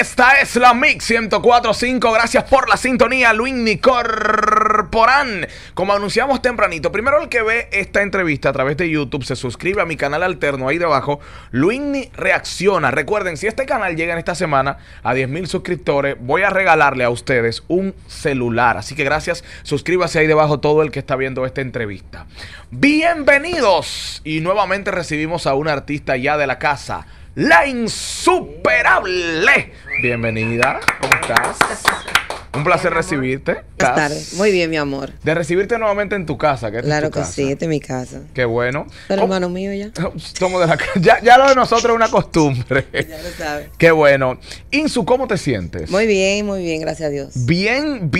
Esta es la Mix 104.5, gracias por la sintonía, Luinny Corporan. Como anunciamos tempranito, primero el que ve esta entrevista a través de YouTube se suscribe a mi canal alterno ahí debajo, Luinny Reacciona. Recuerden, si este canal llega en esta semana a 10.000 suscriptores, voy a regalarle a ustedes un celular. Así que gracias, suscríbase ahí debajo todo el que está viendo esta entrevista. Bienvenidos, y nuevamente recibimos a una artista ya de la casa, La Insuperable. Bienvenida, ¿cómo estás? Un placer recibirte. Buenas tardes, muy bien, mi amor. De recibirte nuevamente en tu casa. Claro que sí, esta es mi casa. Qué bueno. Pero hermano mío ya. Somos de la casa. Ya lo de nosotros es una costumbre. Ya lo sabes. Qué bueno. Insu, ¿cómo te sientes? Muy bien, gracias a Dios. Bien.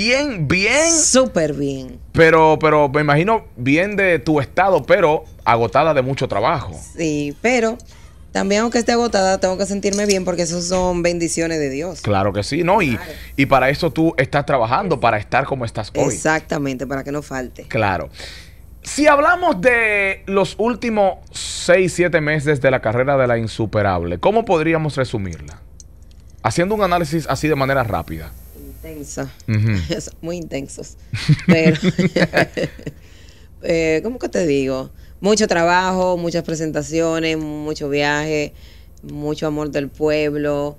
Súper bien. Pero me imagino bien de tu estado, pero agotada de mucho trabajo. Sí, pero también, aunque esté agotada, tengo que sentirme bien porque esos son bendiciones de Dios. Claro que sí, ¿no? Claro. Y para eso tú estás trabajando, para estar como estás hoy. Exactamente, para que no falte. Claro. Si hablamos de los últimos 6, 7 meses de la carrera de La Insuperable, ¿cómo podríamos resumirla? Haciendo un análisis así de manera rápida. Intensa. Uh-huh. Muy intensos. Pero ¿cómo que te digo? Mucho trabajo, muchas presentaciones, mucho viaje, mucho amor del pueblo,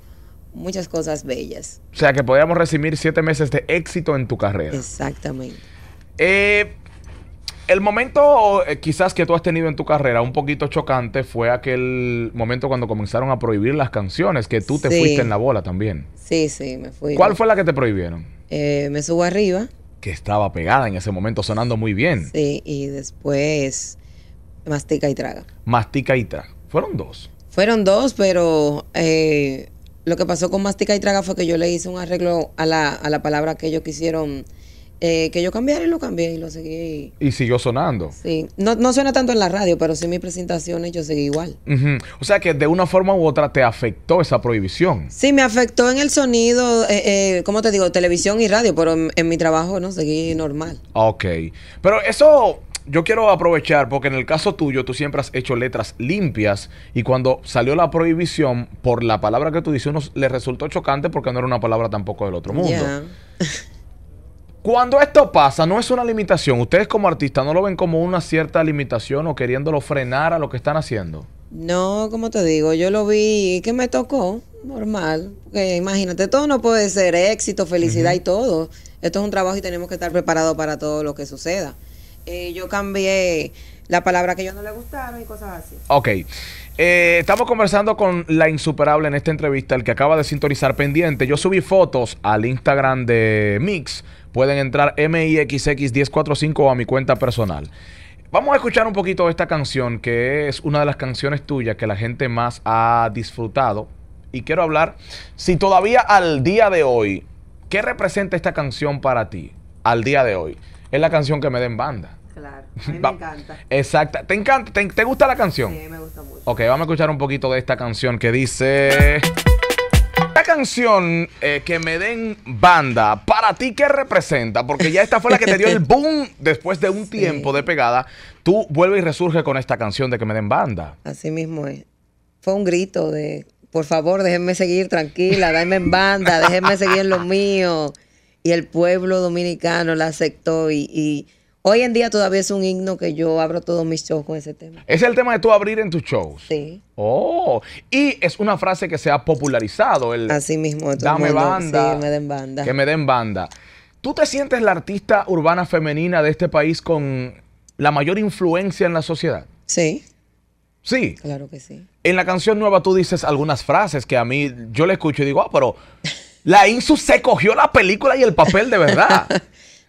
muchas cosas bellas. O sea, que podríamos recibir 7 meses de éxito en tu carrera. Exactamente. El momento quizás que tú has tenido en tu carrera un poquito chocante fue aquel momento cuando comenzaron a prohibir las canciones, que tú te fuiste en la bola también. Sí, sí, me fui. ¿Cuál fue la que te prohibieron? Me subo arriba. Que estaba pegada en ese momento, sonando muy bien. Sí, y después Mastica y Traga. Mastica y Traga. ¿Fueron dos? Fueron dos, pero lo que pasó con Mastica y Traga fue que yo le hice un arreglo a la palabra que ellos quisieron que yo cambiara, y lo cambié y lo seguí. Y siguió sonando. Sí. No suena tanto en la radio, pero sí en mis presentaciones yo seguí igual. Uh-huh. O sea que de una forma u otra te afectó esa prohibición. Sí, me afectó en el sonido, ¿cómo te digo? Televisión y radio, pero en mi trabajo no seguí normal. Ok. Pero eso yo quiero aprovechar, porque en el caso tuyo, tú siempre has hecho letras limpias, y cuando salió la prohibición por la palabra que tú dices, uno le resultó chocante porque no era una palabra tampoco del otro mundo. Yeah. Cuando esto pasa, no es una limitación. ¿Ustedes como artistas no lo ven como una cierta limitación o queriéndolo frenar a lo que están haciendo? No, como te digo, yo lo vi que me tocó, normal. Porque imagínate, todo no puede ser éxito, felicidad y todo. Esto es un trabajo y tenemos que estar preparados para todo lo que suceda. Yo cambié la palabra que yo no le gustaron y cosas así. Ok. Estamos conversando con La Insuperable en esta entrevista, el que acaba de sintonizar pendiente. Yo subí fotos al Instagram de Mix. Pueden entrar MIXX1045 o a mi cuenta personal. Vamos a escuchar un poquito esta canción, que es una de las canciones tuyas que la gente más ha disfrutado. Y quiero hablar, si todavía al día de hoy, ¿qué representa esta canción para ti al día de hoy? Es la canción que me den banda. Claro, a mí me encanta. Exacto. ¿Te encanta? ¿Te gusta la canción? Sí, me gusta mucho. Ok, vamos a escuchar un poquito de esta canción que dice: esta canción que me den banda, ¿para ti qué representa? Porque ya esta fue la que te dio el boom después de un tiempo de pegada. Tú vuelves y resurges con esta canción de que me den banda. Así mismo es. Fue un grito de: por favor, déjenme seguir tranquila, denme en banda, déjenme seguir en lo mío. Y el pueblo dominicano la aceptó, y hoy en día todavía es un himno que yo abro todos mis shows con ese tema. ¿Es el tema de tú abrir en tus shows? Sí. Oh, y es una frase que se ha popularizado. Así mismo. Dame banda. Sí, me den banda. Que me den banda. ¿Tú te sientes la artista urbana femenina de este país con la mayor influencia en la sociedad? Sí. Sí. Claro que sí. En la canción nueva tú dices algunas frases que a mí, yo le escucho y digo, ah, pero la Insu se cogió la película y el papel de verdad.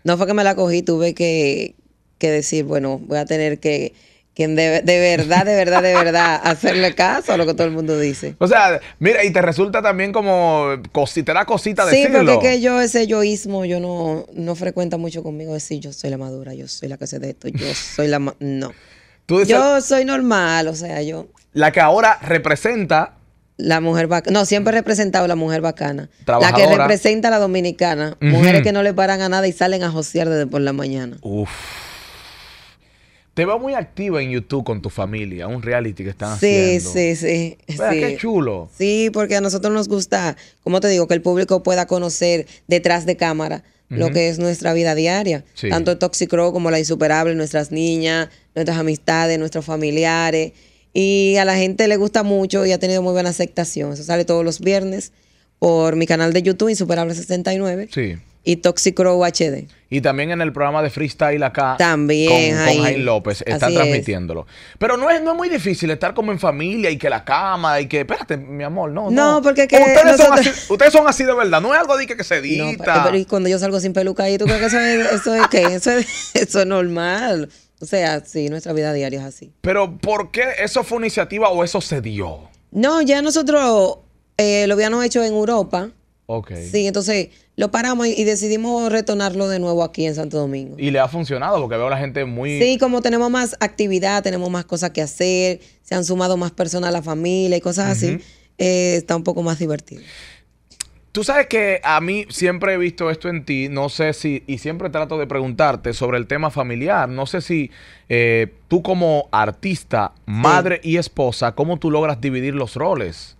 No fue que me la cogí, tuve que decir, bueno, voy a tener que de verdad, hacerle caso a lo que todo el mundo dice. O sea, mira, y te resulta también como te da cosita decirlo. Sí, porque que yo ese yoísmo, yo no frecuenta mucho conmigo decir yo soy la madura, yo soy la que hace de esto, yo soy la... No. ¿Tú dices, yo soy normal, o sea, yo... La que ahora representa... La mujer bacana. No, siempre he representado la mujer bacana. La que representa a la dominicana. Mujeres que no le paran a nada y salen a josear desde por la mañana. Uf. Te va muy activa en YouTube con tu familia, un reality que están haciendo. Sí. Mira, qué chulo. Sí, porque a nosotros nos gusta, como te digo, que el público pueda conocer detrás de cámara lo que es nuestra vida diaria. Sí. Tanto Toxic Crow como La Insuperable, nuestras niñas, nuestras amistades, nuestros familiares. Y a la gente le gusta mucho y ha tenido muy buena aceptación. Eso sale todos los viernes por mi canal de YouTube, Insuperable69. Sí. Y Toxic Crow HD. Y también en el programa de Freestyle acá. También. Con Jaime López. Están transmitiéndolo. Pero no es muy difícil estar como en familia y que la cama y que... Espérate, mi amor, no. Porque que ustedes son así de verdad. No es algo de que se edita. No, pero y cuando yo salgo sin peluca ahí, ¿tú crees que eso es qué? Eso es normal. O sea, sí, nuestra vida diaria es así. Pero ¿por qué eso fue una iniciativa o eso se dio? No, ya nosotros lo habíamos hecho en Europa. Ok. Sí, entonces... Lo paramos y decidimos retornarlo de nuevo aquí en Santo Domingo. Y le ha funcionado porque veo a la gente muy... Sí, como tenemos más actividad, tenemos más cosas que hacer, se han sumado más personas a la familia y cosas así, está un poco más divertido. Tú sabes que a mí siempre he visto esto en ti, no sé si... Y siempre trato de preguntarte sobre el tema familiar, no sé si tú como artista, madre y esposa, ¿cómo tú logras dividir los roles?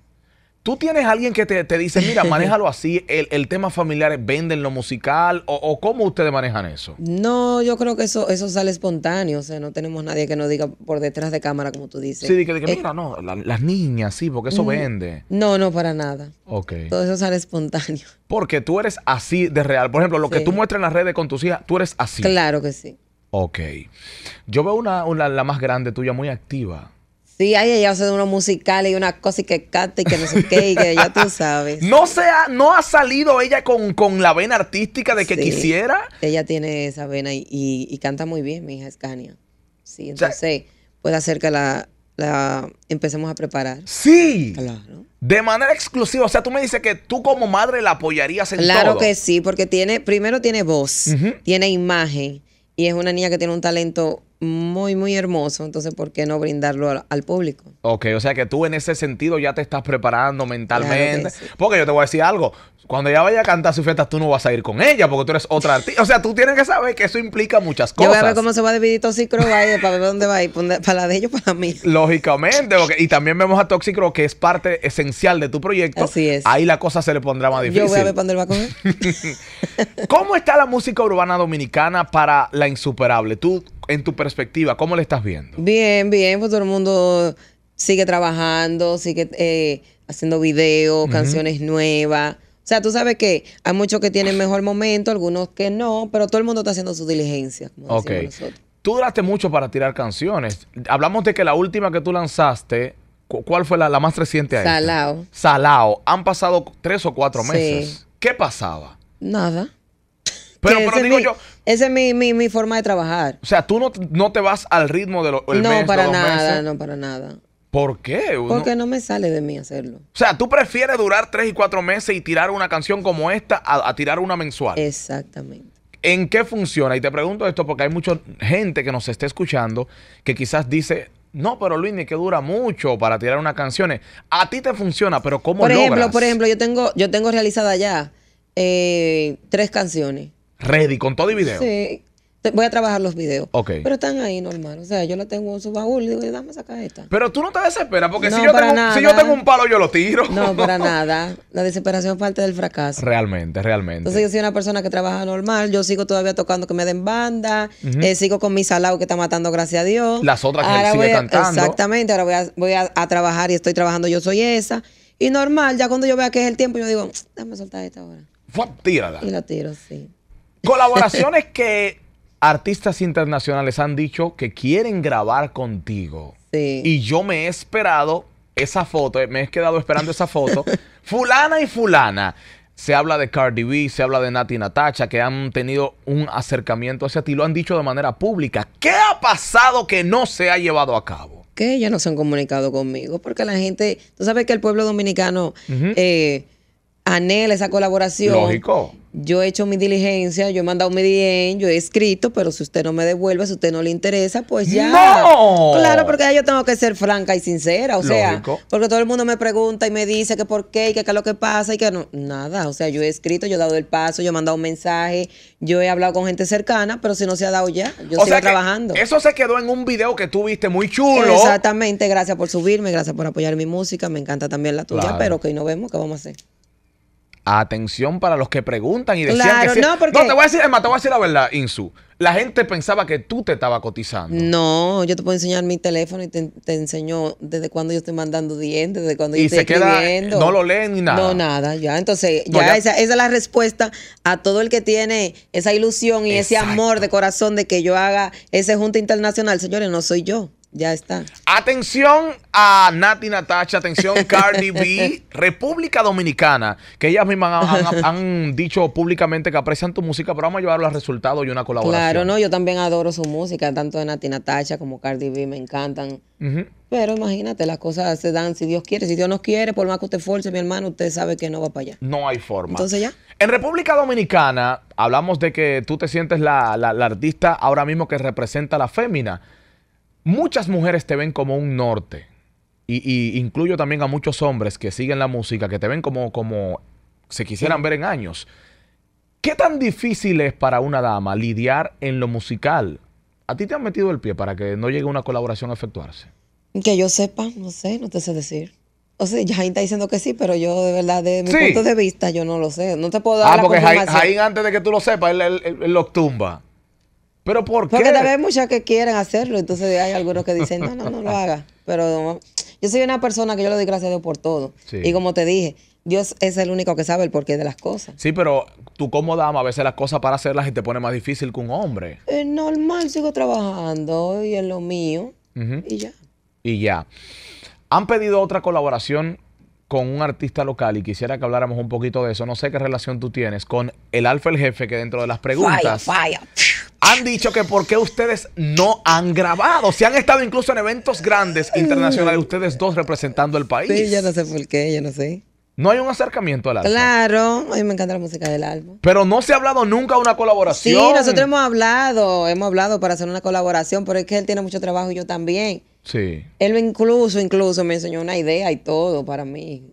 ¿Tú tienes alguien que te dice, mira, manéjalo así, el tema familiar, venden lo musical? ¿O cómo ustedes manejan eso? No, yo creo que eso sale espontáneo. O sea, no tenemos nadie que nos diga por detrás de cámara, como tú dices. Sí, de que mira, no, las niñas, sí, porque eso vende. No, para nada. Ok. Todo eso sale espontáneo. Porque tú eres así de real. Por ejemplo, lo que tú muestras en las redes con tus hijas, tú eres así. Claro que sí. Ok. Yo veo la más grande tuya, muy activa. Sí, ahí ella hace unos musicales y unas cosas que canta y que no sé qué, y que ya tú sabes. ¿No ha salido ella con la vena artística de que quisiera? Ella tiene esa vena y canta muy bien, mi hija Escania. Sí, entonces puede hacer que la empecemos a preparar. Sí. Claro. De manera exclusiva. O sea, tú me dices que tú como madre la apoyarías en todo. Claro que sí, porque primero tiene voz, tiene imagen y es una niña que tiene un talento muy, muy hermoso. Entonces, ¿por qué no brindarlo al público? Ok, o sea que tú en ese sentido ya te estás preparando mentalmente. Claro, sí. Porque yo te voy a decir algo. Cuando ella vaya a cantar sus fiestas, tú no vas a ir con ella porque tú eres otra artista. O sea, tú tienes que saber que eso implica muchas cosas. Yo voy a ver cómo se va a dividir Toxic Crow ahí, para ver dónde va a ir. Para la de ellos, para mí. Lógicamente. Okay. Y también vemos a Toxic Crow, que es parte esencial de tu proyecto. Así es. Ahí la cosa se le pondrá más difícil. Yo voy a ver para dónde va a coger. ¿Cómo está la música urbana dominicana para La Insuperable? Tú, en tu perspectiva, ¿cómo la estás viendo? Bien, bien. Pues todo el mundo sigue trabajando, sigue haciendo videos, canciones nuevas. O sea, tú sabes que hay muchos que tienen mejor momento, algunos que no, pero todo el mundo está haciendo su diligencia, como decimos nosotros. Tú duraste mucho para tirar canciones. Hablamos de que la última que tú lanzaste, ¿cuál fue la más reciente? Salao. Salao. Han pasado 3 o 4 meses. Sí. ¿Qué pasaba? Nada. Pero digo yo... Esa es mi forma de trabajar. O sea, tú no te vas al ritmo de mes, para los nada, meses. No, para nada. ¿Por qué? Porque no me sale de mí hacerlo. O sea, ¿tú prefieres durar 3 y 4 meses y tirar una canción como esta a tirar una mensual? Exactamente. ¿En qué funciona? Y te pregunto esto porque hay mucha gente que nos está escuchando que quizás dice, no, pero Luinny, que dura mucho para tirar unas canciones. A ti te funciona, pero ¿cómo logras? Por ejemplo, yo tengo realizada ya 3 canciones. Ready, con todo y video. Sí. Voy a trabajar los videos. Okay. Pero están ahí normal. O sea, yo la tengo en su baúl y digo, dame sacar esta. Pero tú no te desesperas, porque si yo tengo un palo, yo lo tiro. No, para nada. La desesperación es parte del fracaso. Realmente. Entonces yo soy una persona que trabaja normal. Yo sigo todavía tocando que me den banda. Sigo con mi salado que está matando, gracias a Dios. Las otras ahora que sigue cantando. Exactamente. Ahora voy a trabajar y estoy trabajando. Yo soy esa. Y normal, ya cuando yo vea que es el tiempo, yo digo, dame soltar esta ahora. Tírala. Y la tiro, sí. Colaboraciones que... Artistas internacionales han dicho que quieren grabar contigo. Sí. Y yo me he esperado esa foto, me he quedado esperando esa foto. Fulana y fulana. Se habla de Cardi B, se habla de Natti Natasha, que han tenido un acercamiento hacia ti. Lo han dicho de manera pública. ¿Qué ha pasado que no se ha llevado a cabo? Que ellas no se han comunicado conmigo. Porque la gente... Tú sabes que el pueblo dominicano anhela esa colaboración. Lógico. Yo he hecho mi diligencia, yo he mandado mi DM, yo he escrito, pero si usted no me devuelve, si usted no le interesa, pues ya. ¡No! Claro, porque ya yo tengo que ser franca y sincera, o sea, porque todo el mundo me pregunta y me dice que por qué, y que qué es lo que pasa, y que no, nada, o sea, yo he escrito, yo he dado el paso, yo he mandado un mensaje, yo he hablado con gente cercana, pero si no se ha dado ya, yo sigo trabajando. Eso se quedó en un video que tú viste muy chulo. Exactamente, gracias por subirme, gracias por apoyar mi música, me encanta también la tuya, pero que hoy nos vemos, ¿qué vamos a hacer? Atención para los que preguntan y decían que sí. No, porque... no, te voy a decir, Emma, te voy a decir la verdad, Insu. La gente pensaba que tú te estabas cotizando. No, yo te puedo enseñar mi teléfono y te enseño desde cuando yo estoy mandando dientes, desde cuando yo estoy escribiendo. No lo leen ni nada. No, nada, ya. Entonces, no, ya. Esa es la respuesta a todo el que tiene esa ilusión y ese amor de corazón de que yo haga ese junta internacional. Señores, no soy yo. Ya está. Atención a Natti Natasha, atención Cardi B, República Dominicana, que ellas mismas han dicho públicamente que aprecian tu música, pero vamos a llevar los resultados y una colaboración. Claro, no, yo también adoro su música, tanto de Natti Natasha como Cardi B, me encantan. Pero imagínate, las cosas se dan si Dios quiere. Si Dios nos quiere, por más que usted force, mi hermano, usted sabe que no va para allá. No hay forma. Entonces ya. En República Dominicana, hablamos de que tú te sientes la artista ahora mismo que representa a la fémina. Muchas mujeres te ven como un norte y incluyo también a muchos hombres que siguen la música, que te ven como se quisieran ver en años. ¿Qué tan difícil es para una dama lidiar en lo musical? ¿A ti te han metido el pie para que no llegue una colaboración a efectuarse? Que yo sepa, no sé, no te sé decir. O sea, Jaime está diciendo que sí, pero yo de verdad, de mi punto de vista, yo no lo sé. No te puedo dar la confirmación. Porque Jaime, antes de que tú lo sepas, él lo tumba. ¿Pero por qué? Porque tal vez hay muchas que quieren hacerlo, entonces hay algunos que dicen, no lo haga. Pero no. Yo soy una persona que yo le doy gracias a Dios por todo. Sí. Y como te dije, Dios es el único que sabe el porqué de las cosas. Sí, pero tú como dama, a veces las cosas para hacerlas te pone más difícil que un hombre. Es normal, sigo trabajando y es lo mío. Y ya. Y ya. Han pedido otra colaboración con un artista local y quisiera que habláramos un poquito de eso. No sé qué relación tú tienes con El Alfa, el jefe, que dentro de las preguntas... Falla, falla. Han dicho que por qué ustedes no han grabado. Si han estado incluso en eventos grandes internacionales, ustedes dos representando el país. Sí, yo no sé por qué, yo no sé. No hay un acercamiento al Alfa. Claro, a mí me encanta la música del Alfa. Pero no se ha hablado nunca de una colaboración. Sí, nosotros hemos hablado para hacer una colaboración, pero es que él tiene mucho trabajo y yo también. Sí. Él incluso me enseñó una idea y todo para mí.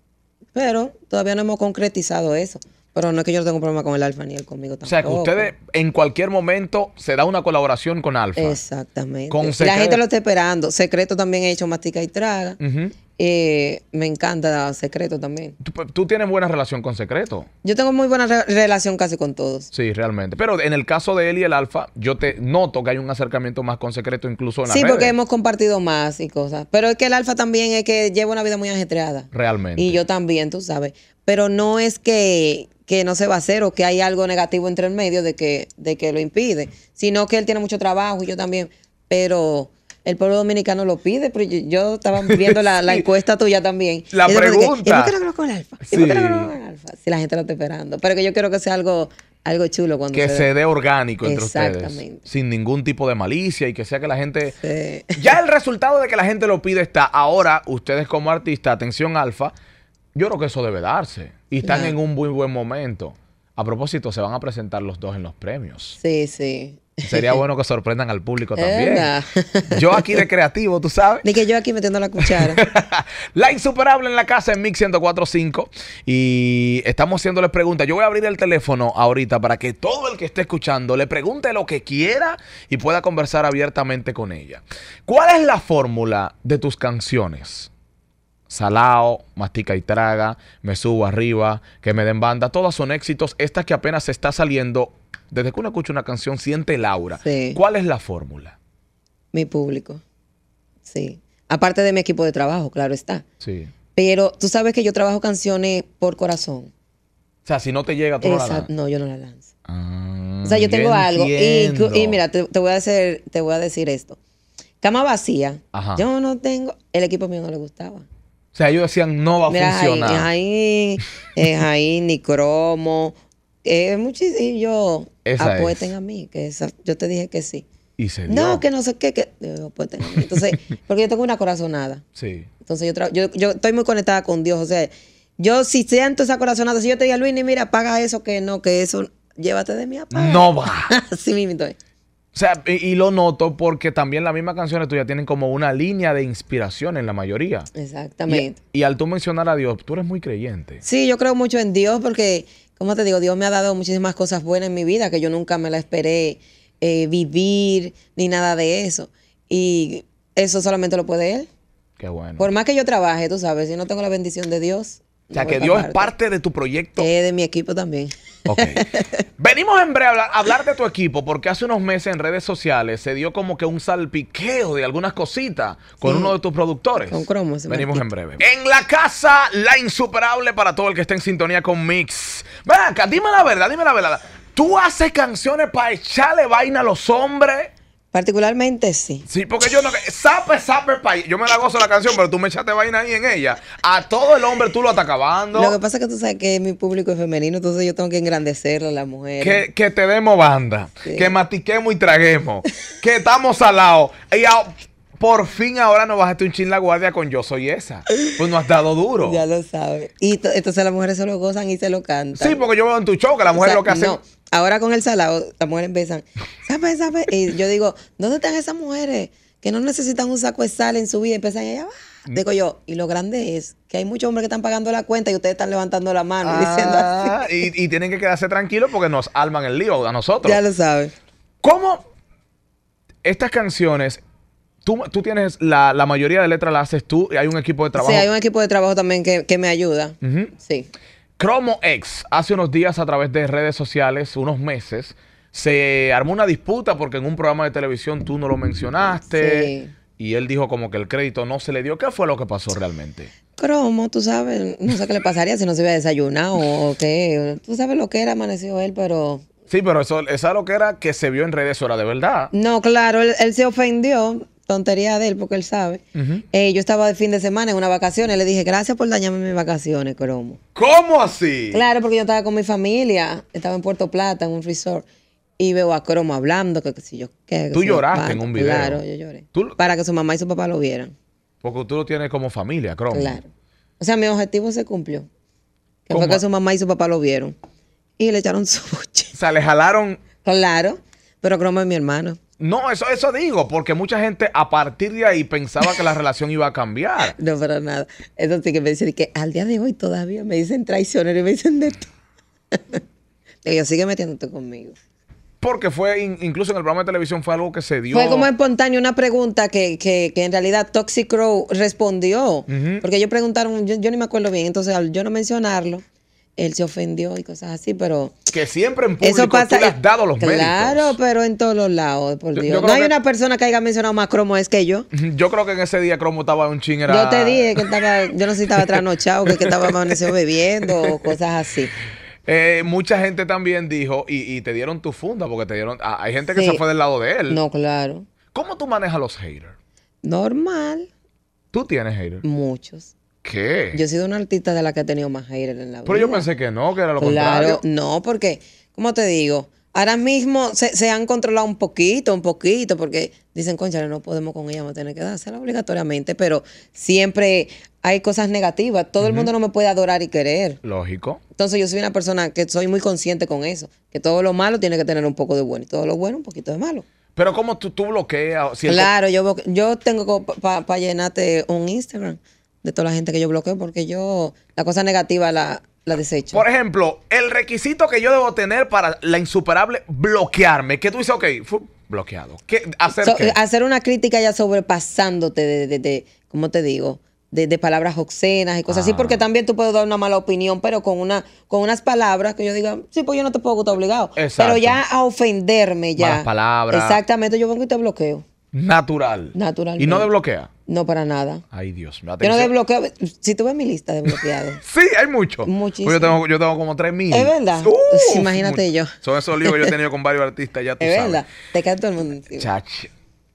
Pero todavía no hemos concretizado eso. Pero no es que yo no tengo problema con El Alfa ni él conmigo tampoco. O sea, que ustedes en cualquier momento se da una colaboración con Alfa. Exactamente. Con la gente lo está esperando. Secreto también he hecho Mastica y Traga. Me encanta Secreto también. ¿Tú tienes buena relación con Secreto? Yo tengo muy buena relación casi con todos. Sí, realmente. Pero en el caso de él y El Alfa, yo te noto que hay un acercamiento más con Secreto incluso en la redes. Porque hemos compartido más y cosas. Pero es que El Alfa también es que lleva una vida muy ajetreada. Realmente. Y yo también, tú sabes. Pero no es que no se va a hacer o que hay algo negativo entre el medio de que lo impide, sino que él tiene mucho trabajo y yo también, pero el pueblo dominicano lo pide, pero yo estaba viendo la encuesta tuya también. La pregunta. ¿Y por qué no grabó con El Alfa? ¿Y por qué no grabó con El Alfa? Si la gente lo está esperando, pero que yo quiero que sea algo chulo. Cuando que se dé orgánico entre ustedes, sin ningún tipo de malicia y que sea que la gente... Sí. Ya el resultado de que la gente lo pide está. Ahora, ustedes como artistas, atención Alfa, yo creo que eso debe darse. Y están en un muy buen momento. A propósito, se van a presentar los dos en los premios. Sí, sí. Sería bueno que sorprendan al público también. Yo aquí de creativo, tú sabes. De que yo aquí metiendo la cuchara. La Insuperable en la casa en Mix 104.5. Y estamos haciéndoles preguntas. Yo voy a abrir el teléfono ahorita para que todo el que esté escuchando le pregunte lo que quiera y pueda conversar abiertamente con ella. ¿Cuál es la fórmula de tus canciones? Salao, Mastica y Traga, Me Subo Arriba, Que Me Den Banda, todas son éxitos. Estas que apenas se está saliendo, desde que uno escucha una canción siente el aura. Sí. ¿Cuál es la fórmula? Mi público, sí. Aparte de mi equipo de trabajo, claro está. Sí. Pero tú sabes que yo trabajo canciones por corazón. O sea, si no te llega, tú no la lanzas. No, yo no la lanzo. Ah, o sea, yo tengo algo. Y mira, te voy a decir esto. Cama Vacía, yo no tengo... El equipo mío no le gustaba. O sea, ellos decían, no va a funcionar. Ahí, ni Cromo. Muchísimo. Apuesten a mí. Yo te dije que sí. Y se dio. No, que no sé qué. Apuesten a mí. Entonces, porque yo tengo una corazonada. Sí. Entonces, yo estoy muy conectada con Dios. O sea, Yo si siento esa corazonada, si yo te digo, Luinny, mira, paga eso, que no, que eso, llévate de mí a pagar. No va. Así mismo estoy. O sea, y lo noto porque también las mismas canciones tuyas tienen como una línea de inspiración en la mayoría. Exactamente. Y al tú mencionar a Dios, tú eres muy creyente. Sí, yo creo mucho en Dios porque, como te digo, Dios me ha dado muchísimas cosas buenas en mi vida que yo nunca me la esperé vivir ni nada de eso. Y eso solamente lo puede Él. Qué bueno. Por más que yo trabaje, tú sabes, si no tengo la bendición de Dios... O sea, que Dios es parte de tu proyecto. De mi equipo también. Ok. Venimos en breve a hablar de tu equipo, porque hace unos meses en redes sociales se dio como que un salpiqueo de algunas cositas con uno de tus productores. Con Cromo. Venimos en breve. En la casa, La Insuperable, para todo el que esté en sintonía con Mix. Ven acá, dime la verdad, dime la verdad. ¿Tú haces canciones para echarle vaina a los hombres? Particularmente sí. Sí, porque yo no... Sape, país. Yo me la gozo la canción, pero tú me echaste vaina ahí en ella. A todo el hombre tú lo estás acabando. Lo que pasa es que tú sabes que mi público es femenino, entonces yo tengo que engrandecerlo a las mujeres. Que te demos banda, sí. Que matiquemos y traguemos, que estamos salados. Y por fin ahora nos bajaste un chin la guardia con Yo Soy Esa. Pues nos has dado duro. Ya lo sabes. Y entonces las mujeres se lo gozan y se lo cantan. Sí, porque yo veo en tu show que las mujeres lo que hacen... No. Ahora con el salado, las mujeres empiezan, ¿sabe? Y yo digo, ¿dónde están esas mujeres que no necesitan un saco de sal en su vida? Empiezan allá abajo. Digo yo, y lo grande es que hay muchos hombres que están pagando la cuenta y ustedes están levantando la mano diciendo así. Y tienen que quedarse tranquilos porque nos arman el lío a nosotros. Ya lo sabes. ¿Cómo estas canciones... Tú tienes la mayoría de letras la haces tú y hay un equipo de trabajo? Sí, hay un equipo de trabajo también que me ayuda. Sí. Cromo X, hace unos días a través de redes sociales, unos meses, se armó una disputa porque en un programa de televisión tú no lo mencionaste. Sí. Y él dijo como que el crédito no se le dio. ¿Qué fue lo que pasó realmente? Cromo, tú sabes, no sé qué le pasaría si no se hubiera desayunado o qué. Tú sabes lo que era, amaneció él, pero... Sí, pero esa lo que era que se vio en redes, ¿era de verdad? No, claro, él se ofendió. Tontería de él, porque él sabe. Yo estaba de fin de semana en una vacación y le dije, gracias por dañarme mis vacaciones, Cromo. ¿Cómo así? Claro, porque yo estaba con mi familia, estaba en Puerto Plata, en un resort, y veo a Cromo hablando, que si yo... Que tú lloraste en un video. Claro, yo lloré. Para que su mamá y su papá lo vieran. Porque tú lo tienes como familia, Cromo. Claro. O sea, mi objetivo se cumplió. Que fue que su mamá y su papá lo vieron. Y le echaron su buche. O sea, le jalaron... Claro, pero Cromo es mi hermano. No, eso digo, porque mucha gente a partir de ahí pensaba que la relación iba a cambiar. No, para nada. Eso sí que me dicen que al día de hoy todavía me dicen traicionero y me dicen de todo. Y yo, sigue metiéndote conmigo. Porque fue, incluso en el programa de televisión fue algo que se dio. Fue como espontáneo, una pregunta que en realidad Toxic Crow respondió. Porque ellos preguntaron, yo ni me acuerdo bien, entonces al yo no mencionarlo, él se ofendió y cosas así, pero... Que siempre en público eso pasa, tú le has dado los méritos. Claro, pero en todos los lados, por Dios. No hay una persona que haya mencionado más Cromo es que yo. Yo creo que en ese día Cromo estaba un chingera. Yo te dije que estaba... Yo no sé si estaba trasnochado, que estaba amanecido bebiendo o cosas así. Mucha gente también dijo, y te dieron tu funda, porque te dieron... Hay gente que se fue del lado de él. No, claro. ¿Cómo tú manejas a los haters? Normal. ¿Tú tienes haters? Muchos. ¿Qué? Yo he sido una artista de la que ha tenido más haters en la vida. Pero yo pensé que era lo contrario. Claro, no, porque, como te digo, ahora mismo se han controlado un poquito, porque dicen, cónchale, no podemos con ella, vamos a tener que dársela obligatoriamente, pero siempre hay cosas negativas. Todo el mundo no me puede adorar y querer. Lógico. Entonces yo soy una persona que soy muy consciente con eso, que todo lo malo tiene que tener un poco de bueno y todo lo bueno un poquito de malo. Pero ¿cómo tú bloqueas? Si claro, yo tengo para llenarte un Instagram de toda la gente que yo bloqueo, porque yo la cosa negativa la desecho. Por ejemplo, el requisito que yo debo tener para La Insuperable, bloquearme. Que tú dices, ok, bloqueado. Hacer una crítica ya sobrepasándote de ¿cómo te digo? De palabras obscenas y cosas así, porque también tú puedes dar una mala opinión, pero con unas palabras que yo diga, sí, pues yo no te puedo estar obligado. Exacto. Pero ya a ofenderme ya. Malas palabras. Exactamente, yo vengo y te bloqueo. Natural. Naturalmente. ¿Y no desbloquea? No, para nada. Ay, Dios. Yo no desbloqueo. Si tú ves mi lista de bloqueados. Sí, hay mucho. Muchísimo. Pues yo tengo como 3.000. Es verdad. Uf, imagínate yo. Son esos líos que yo he tenido con varios artistas, ya tú sabes. Es verdad. Te cae todo el mundo encima. Chachi.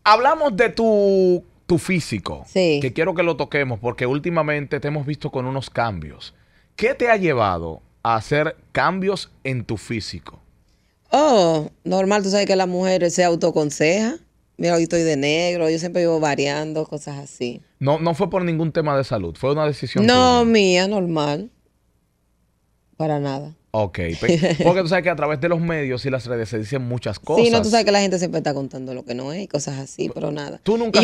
Hablamos de tu físico. Sí. Que quiero que lo toquemos porque últimamente te hemos visto con unos cambios. ¿Qué te ha llevado a hacer cambios en tu físico? Normal. Tú sabes que las mujeres se autoconseja. Mira, hoy estoy de negro, yo siempre vivo variando, cosas así. No, no fue por ningún tema de salud, fue una decisión. No, mía, normal. Para nada. Ok, porque tú sabes que a través de los medios y las redes se dicen muchas cosas. Sí, no, tú sabes que la gente siempre está contando lo que no es y cosas así, pero nada. Tú nunca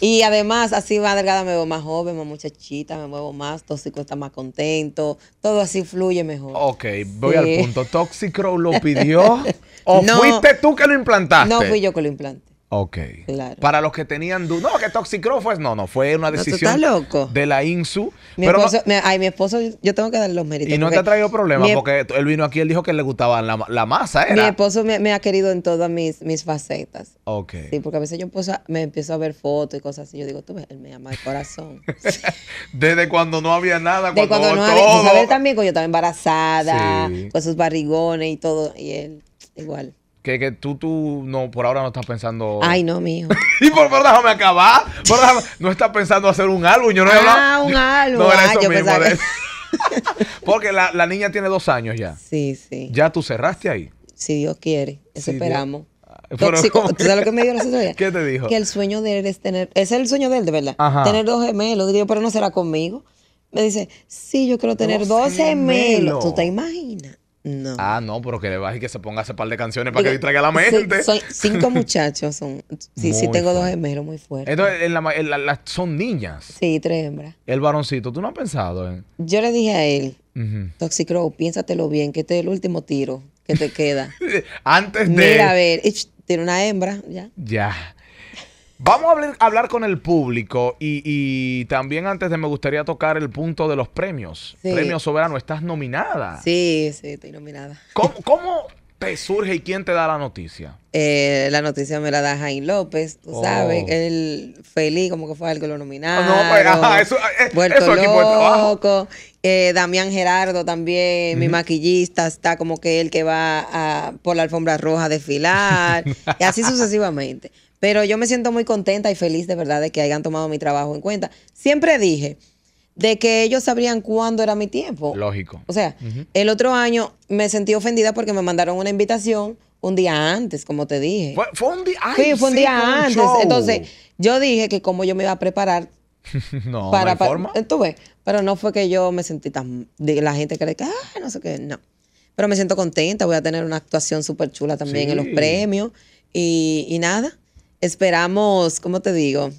y además, así más delgada me veo más joven, más muchachita, me muevo más, Tóxico está más contento, todo así fluye mejor. Ok, voy al punto. ¿Toxic Crow lo pidió o fuiste tú que lo implantaste? No, fui yo que lo implanté. Ok. Claro. Para los que tenían dudas. No, que Toxic Crow fue. No, no, fue una decisión de la Insu. Mi esposo, yo tengo que darle los méritos. Y no te ha traído problemas porque él vino aquí, él dijo que le gustaba la masa, ¿era? Mi esposo me ha querido en todas mis facetas. Ok. Sí, porque a veces yo me empiezo a ver fotos y cosas así. Yo digo, tú ves, él me ama de corazón. Desde cuando no había nada, cuando no había todo. Pues, a ver, también, cuando yo estaba embarazada, con sus barrigones y todo. Y él, igual. Que tú no, por ahora no estás pensando... Ay, no, mijo. Y por déjame acabar. No estás pensando hacer un álbum. Yo no he hablado. Un álbum. No era eso mismo. De... Porque la niña tiene 2 años ya. Sí, sí. ¿Ya tú cerraste ahí? Si Dios quiere. Eso esperamos. Tóxico. ¿Tú sabes lo que me dijo la otra? ¿Qué te dijo? Que el sueño de él es tener... Ese es el sueño de él, de verdad. Ajá. Tener 2 gemelos. Digo, pero no será conmigo. Me dice, sí, yo quiero tener 2 gemelos. ¿Tú te imaginas? No. Ah, no, pero que le baje y que se ponga ese par de canciones para que distraiga la mente. Sí, son 5 muchachos. Sí, tengo 2 gemelos muy fuertes. Entonces, son niñas. Sí, 3 hembras. El varoncito, ¿tú no has pensado en...? Yo le dije a él, Toxic Crow, piénsatelo bien, que este es el último tiro que te queda. Antes de... Mira, a ver, tiene una hembra, ya. Ya. Vamos a hablar con el público y también antes me gustaría tocar el punto de los premios. Sí. Premio Soberano, estás nominada. Sí, sí, estoy nominada. ¿Cómo te surge y quién te da la noticia? La noticia me la da Jaime López, tú sabes, él feliz como que fue el que lo nominaron. No, pues, ajá, eso aquí por trabajo. Damián Gerardo también, mi maquillista, está como que él que va por la alfombra roja a desfilar y así sucesivamente. Pero yo me siento muy contenta y feliz de verdad de que hayan tomado mi trabajo en cuenta. Siempre dije de que ellos sabrían cuándo era mi tiempo. Lógico. O sea, el otro año me sentí ofendida porque me mandaron una invitación un día antes, como te dije. ¿Fue un día antes? Sí, fue un día antes. Entonces, yo dije que como yo me iba a preparar. No, para, no hay forma. Tú ves, pero no fue que yo me sentí tan... La gente cree que, ah, no sé qué, no. Pero me siento contenta, voy a tener una actuación súper chula también en los premios y nada. Esperamos, ¿cómo te digo?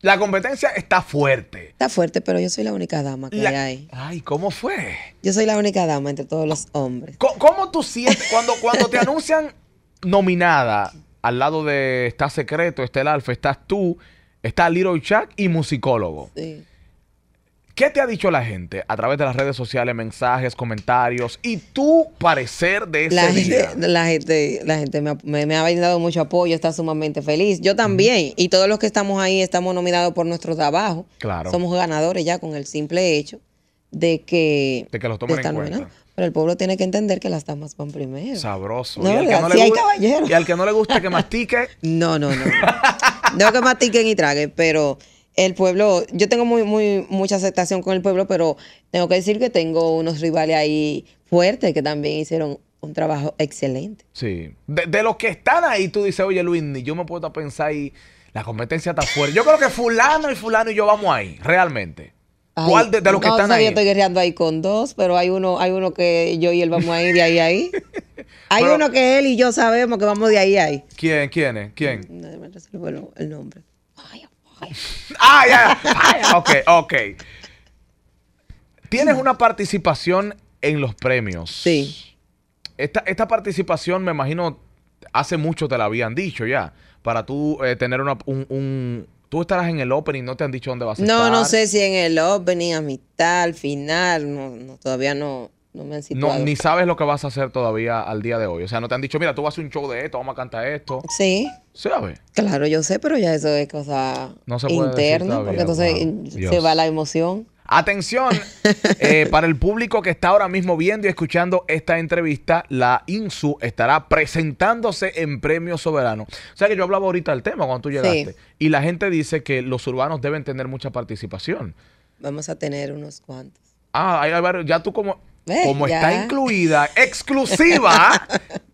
La competencia está fuerte. Está fuerte, pero yo soy la única dama que hay ahí. Ay, ¿cómo fue? Yo soy la única dama entre todos los hombres. ¿Cómo tú sientes cuando te anuncian nominada? Al lado de está Secreto, está El Alfa, estás tú, está Little Jack y Musicólogo. Sí. ¿Qué te ha dicho la gente a través de las redes sociales, mensajes, comentarios y tu parecer de ese día? La gente me ha brindado mucho apoyo, está sumamente feliz. Yo también. Y todos los que estamos ahí estamos nominados por nuestro trabajo. Claro. Somos ganadores ya con el simple hecho de que... De que los tomen en cuenta. Pero el pueblo tiene que entender que las damas van primero. Sabroso. No, y al que no le gusta que mastique... No. No que mastiquen y traguen, pero... El pueblo, yo tengo mucha aceptación con el pueblo, pero tengo que decir que tengo unos rivales ahí fuertes que también hicieron un trabajo excelente. Sí. De los que están ahí, tú dices, oye, Luinny, yo me puedo pensar y la competencia está fuerte. Yo creo que fulano y yo vamos ahí, realmente. Ay, ¿cuál de los que están ahí? Yo estoy guerreando ahí con 2, pero hay uno que yo y él vamos ahí, de ahí a ahí. Hay uno que él y yo sabemos que vamos de ahí a ahí. ¿Quién? No me resuelvo el nombre. Ok. Tienes una participación en los premios. Sí. Esta participación, me imagino, hace mucho te la habían dicho ya. Para tú tener tú estarás en el opening, no te han dicho dónde vas a estar. No sé si en el opening, a mitad, al final. No, todavía no me han situado. No, ni sabes lo que vas a hacer todavía al día de hoy. O sea, no te han dicho, mira, tú vas a hacer un show de esto, vamos a cantar esto. Sí. ¿Sabes? Claro, yo sé, pero ya eso es cosa interna, porque entonces se va la emoción. Atención, para el público que está ahora mismo viendo y escuchando esta entrevista, la Insu estará presentándose en Premio Soberano. O sea que yo hablaba ahorita del tema cuando tú llegaste. Sí. Y la gente dice que los urbanos deben tener mucha participación. Vamos a tener unos cuantos. Ya tú como ya está incluida, exclusiva...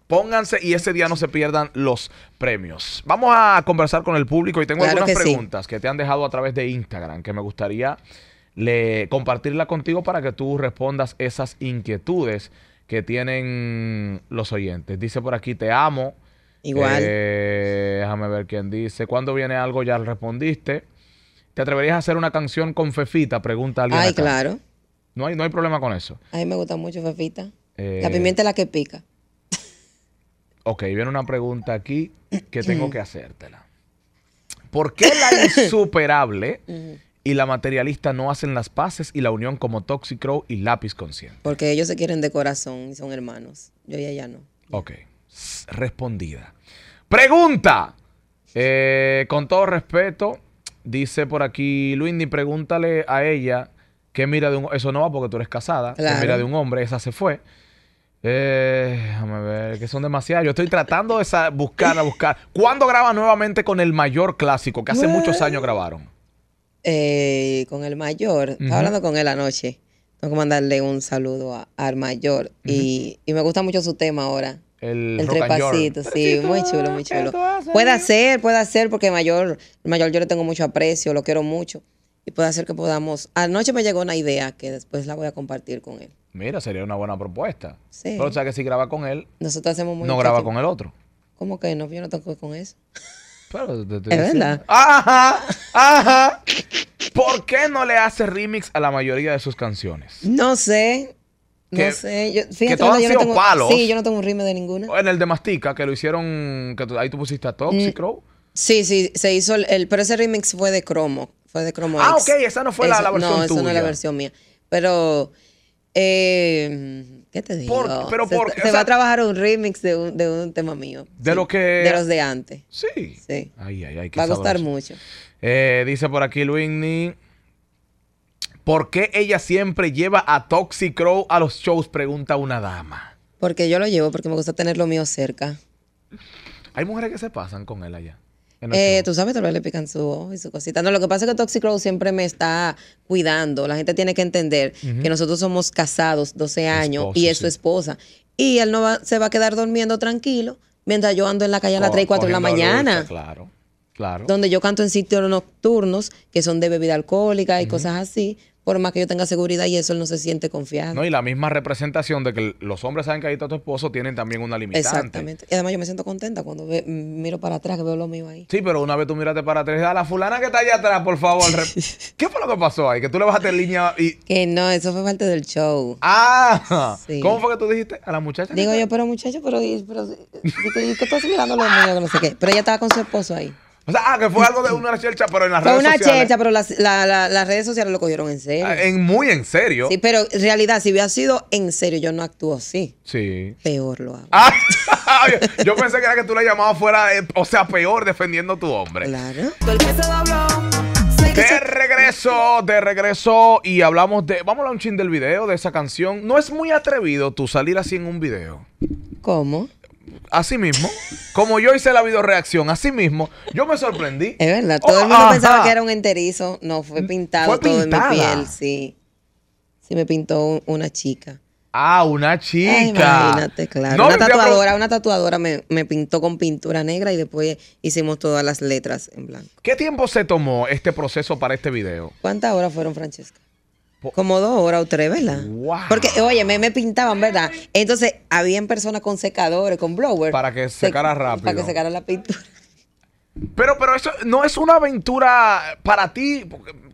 Pónganse y ese día no se pierdan los premios. Vamos a conversar con el público y tengo algunas preguntas que te han dejado a través de Instagram que me gustaría compartirla contigo para que tú respondas esas inquietudes que tienen los oyentes. Dice por aquí, te amo. Igual. Déjame ver quién dice. ¿Cuándo viene algo? Ya respondiste. ¿Te atreverías a hacer una canción con Fefita? Pregunta alguien. Ay, acá. Claro. No hay problema con eso. A mí me gusta mucho Fefita. La pimienta es la que pica. Ok, viene una pregunta aquí que tengo que hacértela. ¿Por qué La Insuperable y La Materialista no hacen las paces y la unión como Toxic Crow y Lápiz Consciente? Porque ellos se quieren de corazón y son hermanos. Yo y ella no. Ok, respondida. Pregunta. Con todo respeto, dice por aquí, Luinny, pregúntale a ella qué mira de un hombre. Eso no va porque tú eres casada. Claro. ¿Qué mira de un hombre? Esa se fue. Déjame ver, que son demasiadas. Yo estoy tratando de buscar. ¿Cuándo graba nuevamente con El Mayor Clásico? Que hace muchos años grabaron. Con El Mayor. Estaba hablando con él anoche. Tengo que mandarle un saludo al Mayor. Y me gusta mucho su tema ahora. El trepacito, sí, muy chulo, muy chulo. Puede hacer, porque el mayor yo le tengo mucho aprecio, lo quiero mucho. Y puede hacer que podamos... Anoche me llegó una idea que después la voy a compartir con él. Mira, sería una buena propuesta. Sí. Pero o sea que si graba con él, nosotros hacemos muy no graba tiempo. Con el otro. ¿Cómo que no? Yo no tengo que ver con eso. Pero te estoy diciendo. ¿Verdad? ¡Ajá! ¡Ajá! ¿Por qué no le hace remix a la mayoría de sus canciones? No sé. No sé. Yo, fíjate, que todos han sido palos. Sí, yo no tengo un remix de ninguna. En el de Mastica, que lo hicieron... Que ahí tú pusiste a Toxic Crow. Sí, sí. Se hizo pero ese remix fue de Cromo. Fue de Cromo X. Ah, ok. Esa no fue la versión tuya. No, esa no es la versión mía. Pero... ¿qué te digo? Se va a trabajar un remix de un tema mío. De lo que... De los de antes. Sí. Sí. Ay, va a gustar mucho. Dice por aquí Luinny, ¿por qué ella siempre lleva a Toxic Crow a los shows? Pregunta una dama. Porque yo lo llevo, porque me gusta tener lo mío cerca. Hay mujeres que se pasan con él allá. Tú sabes, tal vez le pican su ojo y su cosita. No, lo que pasa es que Toxic Crow siempre me está cuidando. La gente tiene que entender que nosotros somos casados 12 años y es su esposa. Y él se va a quedar durmiendo tranquilo mientras yo ando en la calle a las 3 y 4 de la mañana. Lucha, claro, claro. Donde yo canto en sitios nocturnos que son de bebida alcohólica y cosas así. Por más que yo tenga seguridad y eso, él no se siente confiado. No, y la misma representación de que los hombres saben que ahí está tu esposo, tienen también una limitante. Exactamente. Y además yo me siento contenta cuando miro para atrás, que veo lo mío ahí. Sí, pero una vez tú miraste para atrás, a la fulana que está allá atrás, por favor. ¿Qué fue lo que pasó ahí? Que tú le bajaste en línea y... Que no, eso fue parte del show. ¡Ah! Sí. ¿Cómo fue que tú dijiste? A la muchacha. Digo yo, pero muchacho, ¿qué estás mirando lo mío? No sé qué. Pero ella estaba con su esposo ahí. O sea, que fue algo de una chercha, pero en las redes sociales. Fue una chercha, pero las redes sociales lo cogieron en serio. Muy en serio. Sí, pero en realidad, si hubiera sido en serio, yo no actúo así. Sí. Peor lo hago. Ah, yo pensé que era que tú le llamabas fuera, o sea, peor defendiendo a tu hombre. Claro. De regreso y hablamos de... Vamos a un chin del video, de esa canción. No es muy atrevido tú salir así en un video. ¿Cómo? Así mismo, como yo hice la videoreacción, así mismo, yo me sorprendí. Es verdad, todo el mundo pensaba que era un enterizo. No, fue pintado todo en mi piel, sí. Sí, me pintó una chica. Ah, una chica. Imagínate, claro. No, una tatuadora me pintó con pintura negra y después hicimos todas las letras en blanco. ¿Qué tiempo se tomó este proceso para este video? ¿Cuántas horas fueron, Francesca? Como 2 horas o 3, ¿verdad? Wow. Porque, oye, me pintaban, ¿verdad? Entonces, habían personas con secadores, con blowers. Para que secara rápido. Para que secara la pintura. Pero eso no es una aventura para ti,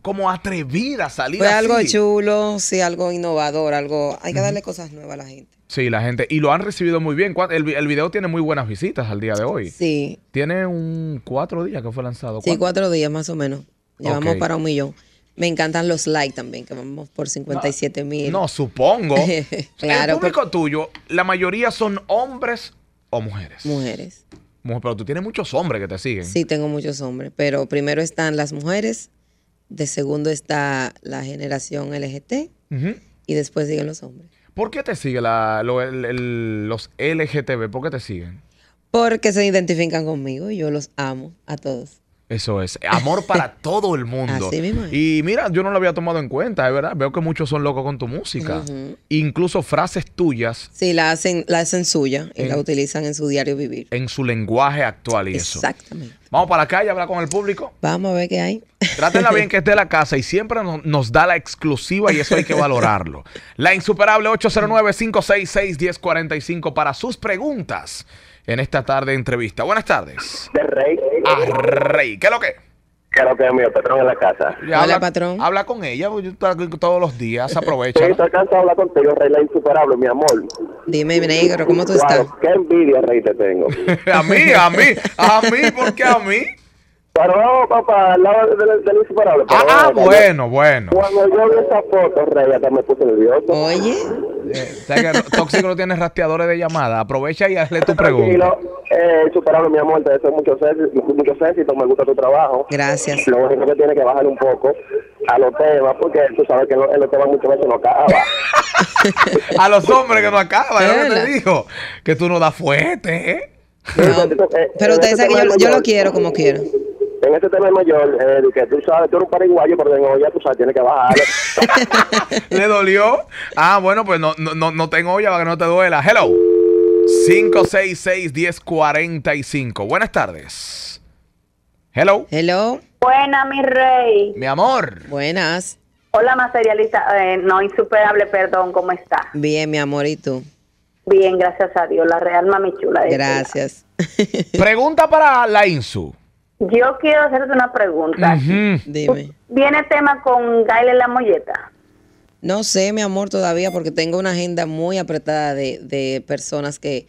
como atrevida, salir así. Fue algo chulo, sí, algo innovador, algo... Hay que darle cosas nuevas a la gente. Sí, la gente. Y lo han recibido muy bien. El video tiene muy buenas visitas al día de hoy. Sí. Tiene 4 días que fue lanzado. Sí, 4 días más o menos. Llevamos para 1 millón. Me encantan los likes también, que vamos por 57,000. No, supongo. Claro, el público tuyo, la mayoría son hombres o mujeres. Mujeres. Pero tú tienes muchos hombres que te siguen. Sí, tengo muchos hombres. Pero primero están las mujeres, de segundo está la generación LGT y después siguen los hombres. ¿Por qué te siguen los LGTB? ¿Por qué te siguen? Porque se identifican conmigo y yo los amo a todos. Eso es. Amor para todo el mundo. Así mismo. Y mira, yo no lo había tomado en cuenta, es verdad. Veo que muchos son locos con tu música. Incluso frases tuyas. Sí, la hacen suya y la utilizan en su diario vivir. En su lenguaje actual y eso. Exactamente. Vamos para la calle a hablar con el público. Vamos a ver qué hay. Trátenla bien, que esté en la casa y siempre nos da la exclusiva y eso hay que valorarlo. La Insuperable 809-566-1045 para sus preguntas. En esta tarde de entrevista. Buenas tardes. De Rey. Rey. ¿Qué es lo que? ¿Qué es lo que es mío? Patrón en la casa. Hola, patrón. Habla con ella, yo todos los días. Aprovecha. Sí, estoy cansado de hablar contigo, Rey, la Insuperable, mi amor. Dime, negro, ¿cómo tú estás? Qué envidia, Rey, te tengo. ¿A mí? ¿Por qué a mí? Pero papá, al lado del Insuperable. Ah, bueno. Cuando yo vi esa foto, Rey, hasta me puse nervioso. Oye. O sea que Toxic no tienes rastreadores de llamada. Aprovecha y hazle tu pregunta. Insuperable, mi amor, te deseo muchos éxitos, me gusta tu trabajo. Gracias. Lo único que tiene que bajar un poco a los temas, porque tú sabes que los temas muchas veces no acaba. A los hombres que no acaba, yo te digo que tú no das fuerte, ¿eh? No, pero usted sabe que yo lo quiero como quiero. En este tema mayor, que tú sabes, tú eres un paraguayo, pero en olla, tú sabes, tiene que bajarle. ¿Le dolió? Ah, bueno, pues no tengo olla para que no te duela. Hello. 566-1045. Buenas tardes. Hello. Hello. Buenas, mi rey. Mi amor. Buenas. Hola, materialista. Insuperable, perdón, ¿cómo estás? Bien, mi amor, ¿y tú? Bien, gracias a Dios. La real mami chula. Gracias. Pregunta para la Insu. Yo quiero hacerte una pregunta. Dime. ¿Viene tema con Gayle La Molleta? No sé, mi amor, todavía, porque tengo una agenda muy apretada de personas que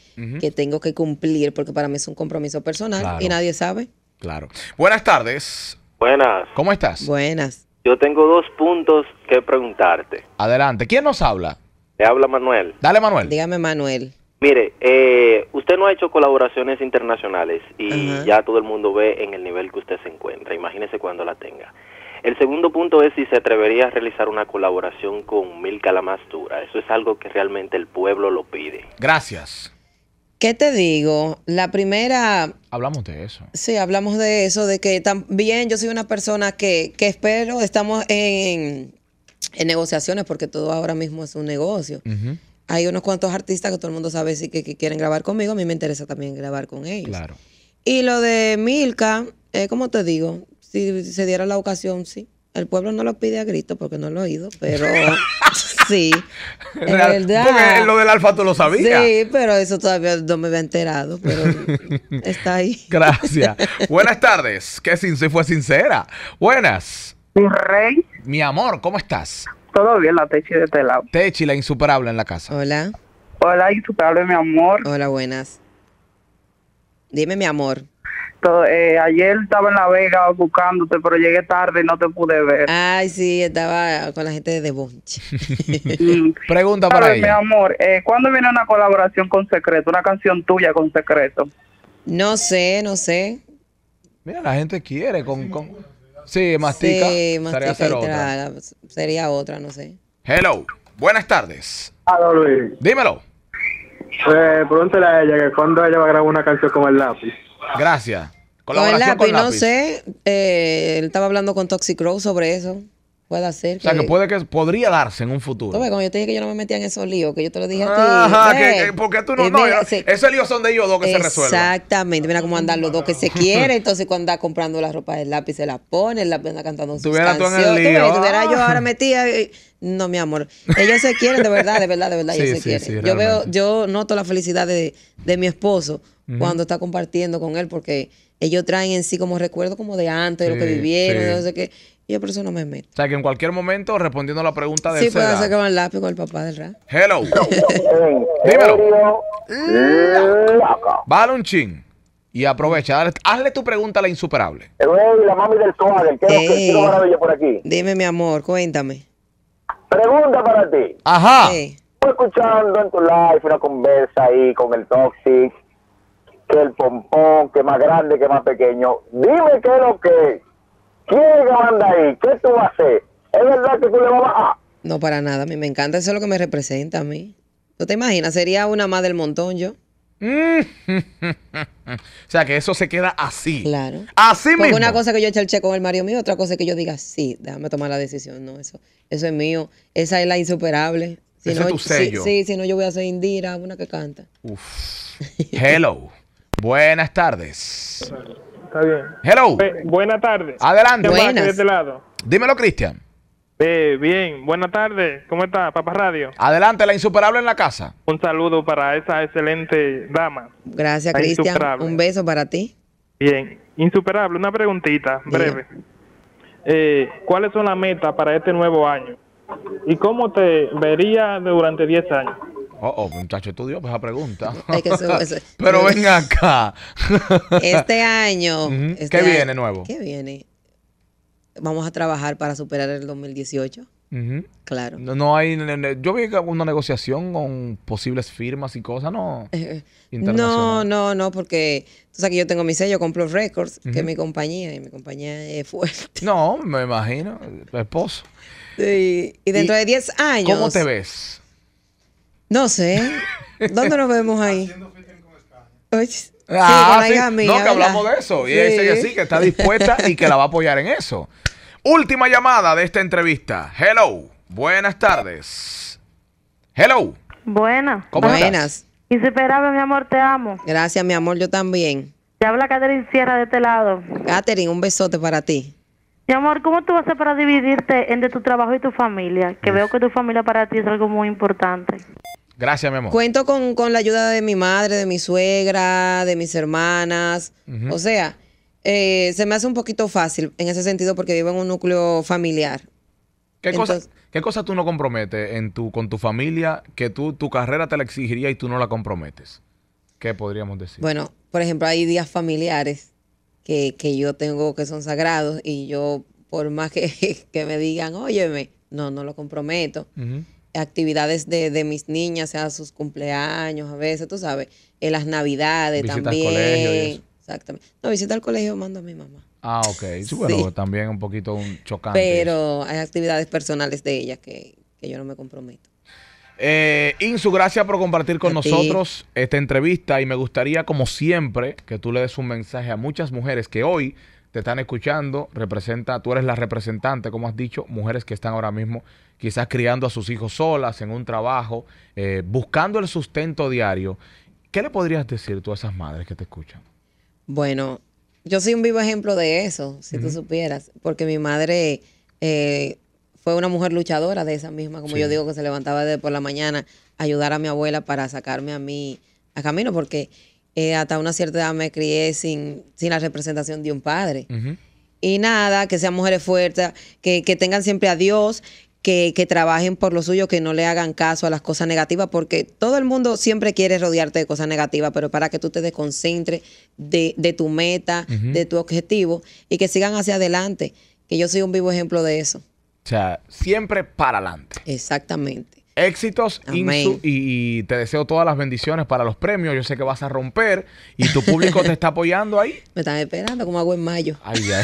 tengo que cumplir, porque para mí es un compromiso personal y nadie sabe. Claro. Buenas tardes. Buenas. ¿Cómo estás? Buenas. Yo tengo dos puntos que preguntarte. Adelante. ¿Quién nos habla? Te habla Manuel. Dale, Manuel. Dígame, Manuel. Mire, usted no ha hecho colaboraciones internacionales y ya todo el mundo ve en el nivel que usted se encuentra. Imagínese cuando la tenga. El segundo punto es si se atrevería a realizar una colaboración con Milka La Más Dura. Eso es algo que realmente el pueblo lo pide. Gracias. ¿Qué te digo? La primera... Hablamos de eso. Sí, hablamos de eso, de que también yo soy una persona que espero, estamos en negociaciones porque todo ahora mismo es un negocio. Hay unos cuantos artistas que todo el mundo sabe que quieren grabar conmigo. A mí me interesa también grabar con ellos. Claro. Y lo de Milka, ¿cómo te digo? Si se diera la ocasión, sí. El pueblo no lo pide a grito porque no lo he oído, pero sí. Porque lo del Alfa tú lo sabías. Sí, pero eso todavía no me había enterado, pero está ahí. Gracias. Buenas tardes. Que fue sincera. Buenas. Mi rey. Mi amor, ¿cómo estás? Todo bien, la Techi de este lado. Techi, la Insuperable en la casa. Hola. Hola, Insuperable, mi amor. Hola, buenas. Dime, mi amor. Ayer estaba en La Vega buscándote, pero llegué tarde y no te pude ver. Ay, sí, estaba con la gente de Debonchi. Pregunta para ella. Mi amor, ¿cuándo viene una colaboración con Secreto? Una canción tuya con Secreto. No sé. Mira, la gente quiere con... Sí, mastica. Sí, mastica sería otra, no sé. Hello. Buenas tardes. Hola, Luis. Dímelo. Pregúntale a ella que cuando ella va a grabar una canción con El Lápiz. Gracias. Colaboración con El Lápiz. No sé. Él estaba hablando con Toxic Crow sobre eso. Puede ser. O sea, que podría darse en un futuro. Oye, cuando yo te dije que yo no me metía en esos líos, que yo te lo dije a ti. Porque tú no. Esos líos son de ellos dos que se resuelven. Exactamente. Mira cómo andan los dos que se quieren. Entonces, cuando anda comprando la ropa del Lápiz, se la pone, el Lápiz anda cantando sus canciones. Tuviera yo ahora metida. No, mi amor. Ellos se quieren, de verdad. Sí, ellos se quieren. Sí, yo noto la felicidad de mi esposo cuando está compartiendo con él, porque ellos traen en sí como recuerdo como de antes, de lo que vivieron, de no sé qué. Yo por eso no me meto. O sea, que en cualquier momento, respondiendo a la pregunta de... Sí, puede ser que va el Lápiz con el papá del rap. Hello. Dímelo. Vale un chin. Y aprovecha. Hazle tu pregunta a la Insuperable. La mami del Comadre. ¿Qué maravilla por aquí? Dime, mi amor. Cuéntame. Pregunta para ti. Ajá. Estoy escuchando en tu live una conversa ahí con el Toxic. Que el pompón, que más grande, que más pequeño. Dime qué es lo que... ¿Quién manda ahí? ¿Qué tú vas a hacer? ¿Es verdad que tú le vas a bajar? No, para nada. A mí me encanta. Eso es lo que me representa a mí. ¿Tú te imaginas? Sería una más del montón yo. O sea, que eso se queda así. Claro. Así mismo. Una cosa que yo charché con el marido mío, otra cosa que yo diga, sí, déjame tomar la decisión. No, eso es mío. Esa es la insuperable. Si ese no, es tu sello. Sí, si no, yo voy a ser Indira, una que canta. Uf. Hello. Buenas tardes. Está bien. Hello. Buenas tardes. Adelante. Buenas. De este lado. Dímelo, Cristian. Bien, buenas tardes. ¿Cómo está, Papá Radio? Adelante, la insuperable en la casa. Un saludo para esa excelente dama. Gracias, Cristian. Un beso para ti. Bien. Insuperable, una preguntita breve. ¿Cuáles son las metas para este nuevo año? ¿Y cómo te verías durante 10 años? Oh, muchacho, tú dio pues esa pregunta. Pero ven acá. Este año... ¿Qué viene nuevo? ¿Qué viene? Vamos a trabajar para superar el 2018. Claro. No hay... Yo vi una negociación con posibles firmas y cosas, ¿no? No, porque... O sea, que yo tengo mi sello, Complot Records, que es mi compañía, y mi compañía es fuerte. No, me imagino. Tu esposo. Sí. Y dentro de 10 años... ¿Cómo te ves? No sé. ¿Dónde nos vemos ahí? Haciendo featuring con Escania. Oye... Ah, sí, sí. Mía, no, ¿verdad? Que hablamos de eso. Y ella dice que sí, que está dispuesta y que la va a apoyar en eso. Última llamada de esta entrevista. Hello. Buenas tardes. Hello. Buenas. Buenas. Insuperable, mi amor, te amo. Gracias, mi amor, yo también. Te habla Catherine Sierra de este lado. Catherine, un besote para ti. Mi amor, ¿cómo tú vas a hacer para dividirte entre tu trabajo y tu familia? Que veo que tu familia para ti es algo muy importante. Gracias, mi amor. Cuento con la ayuda de mi madre, de mi suegra, de mis hermanas. O sea, se me hace un poquito fácil en ese sentido porque vivo en un núcleo familiar. ¿Qué cosas tú no comprometes con tu familia que tu carrera te la exigiría y tú no la comprometes? ¿Qué podríamos decir? Bueno, por ejemplo, hay días familiares que yo tengo que son sagrados y yo, por más que me digan, óyeme, no lo comprometo. Actividades de mis niñas, sea sus cumpleaños a veces, tú sabes, en las navidades visita también. Al colegio y eso. Exactamente. No, visita al colegio mando a mi mamá. Ah, ok. Sí. Bueno, también un poquito chocante. Pero hay actividades personales de ella que yo no me comprometo. Insu, gracias por compartir con nosotros esta entrevista y me gustaría, como siempre, que tú le des un mensaje a muchas mujeres que hoy te están escuchando, tú eres la representante, como has dicho, mujeres que están ahora mismo quizás criando a sus hijos solas, en un trabajo, buscando el sustento diario. ¿Qué le podrías decir tú a esas madres que te escuchan? Bueno, yo soy un vivo ejemplo de eso, si tú supieras, porque mi madre fue una mujer luchadora de esa misma, como yo digo, que se levantaba por la mañana a ayudar a mi abuela para sacarme a mí a camino, porque... hasta una cierta edad me crié sin la representación de un padre. Y nada, que sean mujeres fuertes, que tengan siempre a Dios, que trabajen por lo suyo, que no le hagan caso a las cosas negativas, porque todo el mundo siempre quiere rodearte de cosas negativas, pero para que tú te desconcentres de tu meta, de tu objetivo, y que sigan hacia adelante, que yo soy un vivo ejemplo de eso. O sea, siempre para adelante. Exactamente. Éxitos, Insu, y te deseo todas las bendiciones para los premios. Yo sé que vas a romper y tu público te está apoyando ahí. Me están esperando como hago en mayo. Ay, ya.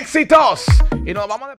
¡Éxitos! Y nos vamos a...